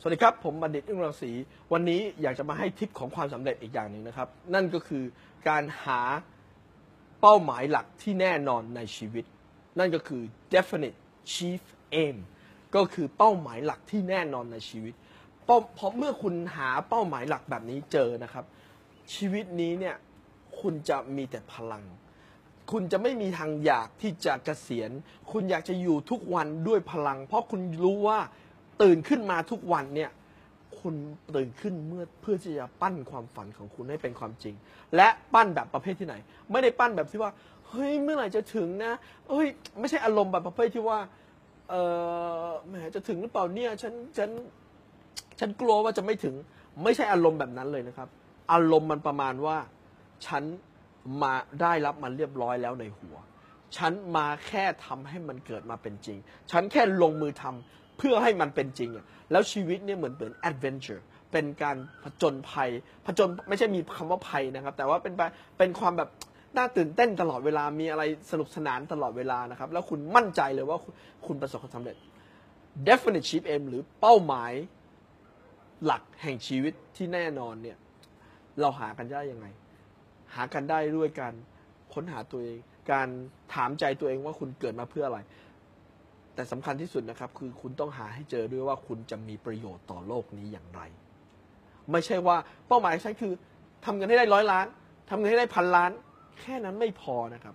สวัสดีครับผมบัณฑิตอึ้งรังสีวันนี้อยากจะมาให้ทิปของความสำเร็จอีกอย่างหนึ่งนะครับนั่นก็คือการหาเป้าหมายหลักที่แน่นอนในชีวิตนั่นก็คือ definite chief aim ก็คือเป้าหมายหลักที่แน่นอนในชีวิตเพราะเมื่อคุณหาเป้าหมายหลักแบบนี้เจอนะครับชีวิตนี้เนี่ยคุณจะมีแต่พลังคุณจะไม่มีทางอยากที่จะเกษียณคุณอยากจะอยู่ทุกวันด้วยพลังเพราะคุณรู้ว่าตื่นขึ้นมาทุกวันเนี่ยคุณตื่นขึ้นเพื่อที่จะปั้นความฝันของคุณให้เป็นความจริงและปั้นแบบประเภทที่ไหนไม่ได้ปั้นแบบที่ว่าเฮ้ยเมื่อไหร่จะถึงนะเฮ้ยไม่ใช่อารมณ์แบบประเภทที่ว่าแหมจะถึงหรือเปล่าเนี่ยฉันกลัวว่าจะไม่ถึงไม่ใช่อารมณ์แบบนั้นเลยนะครับอารมณ์มันประมาณว่าฉันมาได้รับมันเรียบร้อยแล้วในหัวฉันมาแค่ทำให้มันเกิดมาเป็นจริงฉันแค่ลงมือทำเพื่อให้มันเป็นจริงแล้วชีวิตเนี่ยเหมือนแอดเวนเจอร์เป็นการผจญภัยผจญไม่ใช่มีคำว่าภัยนะครับแต่ว่าเป็นความแบบน่าตื่นเต้นตลอดเวลามีอะไรสนุกสนานตลอดเวลานะครับแล้วคุณมั่นใจเลยว่าคุณประสบความสำเร็จ definite chief aim หรือเป้าหมายหลักแห่งชีวิตที่แน่นอนเนี่ยเราหากันได้ยังไงหากันได้ด้วยการค้นหาตัวเองการถามใจตัวเองว่าคุณเกิดมาเพื่ออะไรแต่สำคัญที่สุดนะครับคือคุณต้องหาให้เจอด้วยว่าคุณจะมีประโยชน์ต่อโลกนี้อย่างไรไม่ใช่ว่าเป้าหมายฉันคือทำเงินให้ได้100 ล้านทำเงินให้ได้1,000 ล้านแค่นั้นไม่พอนะครับ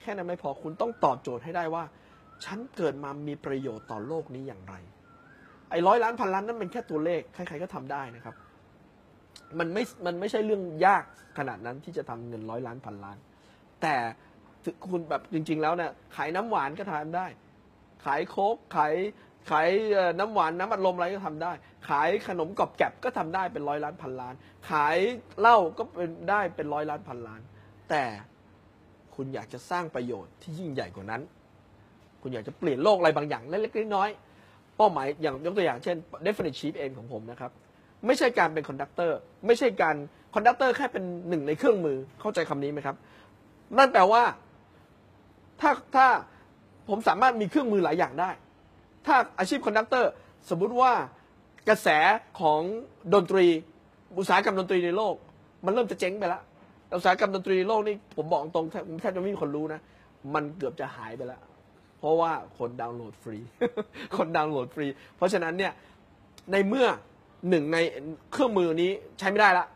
แค่นั้นไม่พอคุณต้องตอบโจทย์ให้ได้ว่าฉันเกิดมามีประโยชน์ต่อโลกนี้อย่างไรไอ้100 ล้าน1,000 ล้านนั่นเป็นแค่ตัวเลขใครๆก็ทำได้นะครับมันไม่ใช่เรื่องยากขนาดนั้นที่จะทำเงิน100 ล้าน 1,000 ล้านแต่คุณแบบจริงๆแล้วเนี่ยขายน้ำหวานก็ทำได้ขายโค้กขายน้ำหวานน้ำอัดลมอะไรก็ทำได้ขายขนมกรอบแกบก็ทำได้เป็น100 ล้าน 1,000 ล้านขายเหล้าก็เป็นได้เป็น100 ล้าน 1,000 ล้านแต่คุณอยากจะสร้างประโยชน์ที่ยิ่งใหญ่กว่านั้นคุณอยากจะเปลี่ยนโลกอะไรบางอย่างเล็กๆน้อยๆเป้าหมายอย่างยกตัวอย่างเช่น definite chief aim ของผมนะครับไม่ใช่การเป็นคอนดักเตอร์ไม่ใช่การคอนดักเตอร์แค่เป็นหนึ่งในเครื่องมือเข้าใจคำนี้ไหมครับนั่นแปลว่าถ้าผมสามารถมีเครื่องมือหลายอย่างได้ถ้าอาชีพคอนดักเตอร์สมมุติว่ากระแสของดนตรีอุตสาหกรรมดนตรีในโลกมันเริ่มจะเจ๊งไปแล้วอุตสาหกรรมดนตรีในโลกนี่ผมบอกตรงแทบจะไม่มีคนรู้นะมันเกือบจะหายไปแล้วเพราะว่าคนดาวน์โหลดฟรี คนดาวน์โหลดฟรีเพราะฉะนั้นเนี่ยในเมื่อหนึ่งในเครื่องมือนี้ใช้ไม่ได้ละ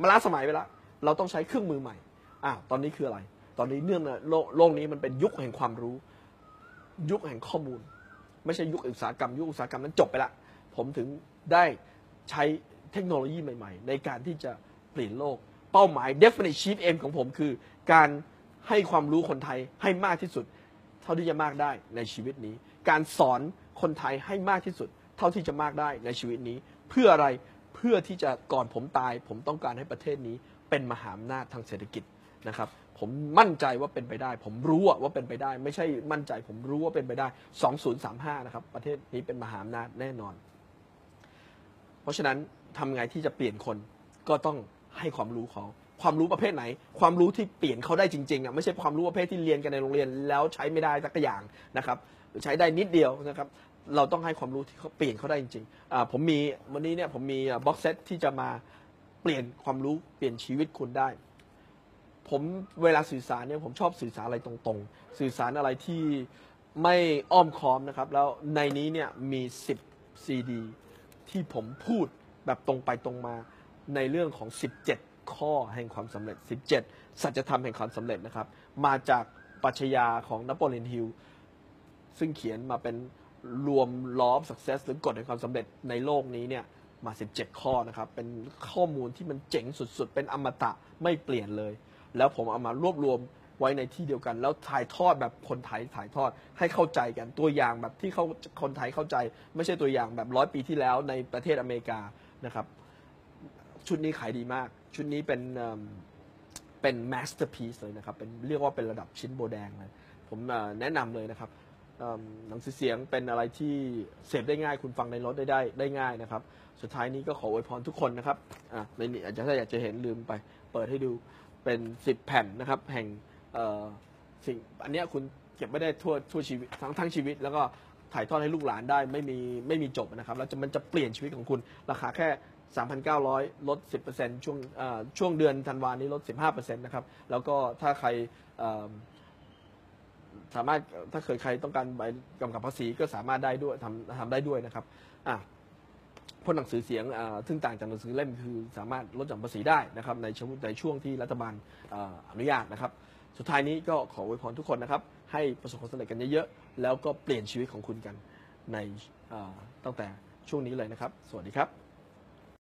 มันล้าสมัยไปแล้วเราต้องใช้เครื่องมือใหม่ตอนนี้คืออะไรตอนนี้เนื่องในโลกนี้มันเป็นยุคแห่งความรู้ยุคแห่งข้อมูลไม่ใช่ยุคอุตสาหกรรมยุคอุตสาหกรรมนั้นจบไปละผมถึงได้ใช้เทคโนโลยีใหม่ๆในการที่จะเปลี่ยนโลกเป้าหมาย definite chief aim ของผมคือการให้ความรู้คนไทยให้มากที่สุดเท่าที่จะมากได้ในชีวิตนี้การสอนคนไทยให้มากที่สุดเท่าที่จะมากได้ในชีวิตนี้เพื่ออะไรเพื่อที่จะก่อนผมตายผมต้องการให้ประเทศนี้เป็นมหาอำนาจทางเศรษฐกิจนะครับผมมั่นใจว่าเป็นไปได้ผมรู้ว่าเป็นไปได้ไม่ใช่มั่นใจผมรู้ว่าเป็นไปได้2035นะครับประเทศนี้เป็นมหาอำนาจแน่นอนเพราะฉะนั้นทำไงที่จะเปลี่ยนคนก็ต้องให้ความรู้เขาความรู้ประเภทไหนความรู้ที่เปลี่ยนเขาได้จริงๆไม่ใช่ความรู้ประเภทที่เรียนกันในโรงเรียนแล้วใช้ไม่ได้สักอย่างนะครับหรือใช้ได้นิดเดียวนะครับเราต้องให้ความรู้ที่เขาเปลี่ยนเขาได้จริงๆผมมีวันนี้เนี่ยผมมีบ็อกเซตที่จะมาเปลี่ยนความรู้เปลี่ยนชีวิตคุณได้ผมเวลาสื่อสารเนี่ยผมชอบสื่อสารอะไรตรงๆสื่อสารอะไรที่ไม่อ้อมค้อมนะครับแล้วในนี้เนี่ยมี10 ซีดีที่ผมพูดแบบตรงไปตรงมาในเรื่องของ17ข้อแห่งความสำเร็จ17สัจธรรมแห่งความสำเร็จนะครับมาจากปรัชญาของนโปเลียนฮิลซึ่งเขียนมาเป็นรวมล้อม success หรือกฎแห่งความสำเร็จในโลกนี้เนี่ยมา17ข้อนะครับเป็นข้อมูลที่มันเจ๋งสุดๆเป็นอมตะไม่เปลี่ยนเลยแล้วผมเอามารวบรวมไว้ในที่เดียวกันแล้วถ่ายทอดแบบคนไทยถ่ายทอดให้เข้าใจกันตัวอย่างแบบที่คนไทยเข้าใจไม่ใช่ตัวอย่างแบบ100 ปีที่แล้วในประเทศอเมริกานะครับชุดนี้ขายดีมากชุดนี้เป็น masterpiece เลยนะครับเป็นเรียกว่าเป็นระดับชิ้นโบแดงเลยผมแนะนำเลยนะครับหนังสือเสียงเป็นอะไรที่เสพได้ง่ายคุณฟังในรถได้ง่ายนะครับสุดท้ายนี้ก็ขออวยพรทุกคนนะครับในนี้อาจจะถ้าอยากจะเห็นลืมไปเปิดให้ดูเป็น10แผ่นนะครับแห่งสิ่งอันนี้คุณเก็บไม่ได้ทั่วชีวิตทั้งชีวิตแล้วก็ ถ่ายทอดให้ลูกหลานได้ไม่มีจบนะครับแล้วมันจะเปลี่ยนชีวิตของคุณราคาแค่ 3,900 ลด 10% ช่วงเดือนธันวาคมนี้ลด 15% นะครับแล้วก็ถ้าใครสามารถถ้าเกิดใครต้องการใบกำกับภาษีก็สามารถได้ด้วยทำได้ด้วยนะครับพ่นหนังสือเสียงซึ่งต่างจากหนังสือเล่มคือสามารถลดหย่อนภาษีได้นะครับในช่วงที่รัฐบาลอนุญาตนะครับสุดท้ายนี้ก็ขออวยพรทุกคนนะครับให้ประสบความสำเร็จกันเยอะๆแล้วก็เปลี่ยนชีวิตของคุณกันในตั้งแต่ช่วงนี้เลยนะครับสวัสดีครับ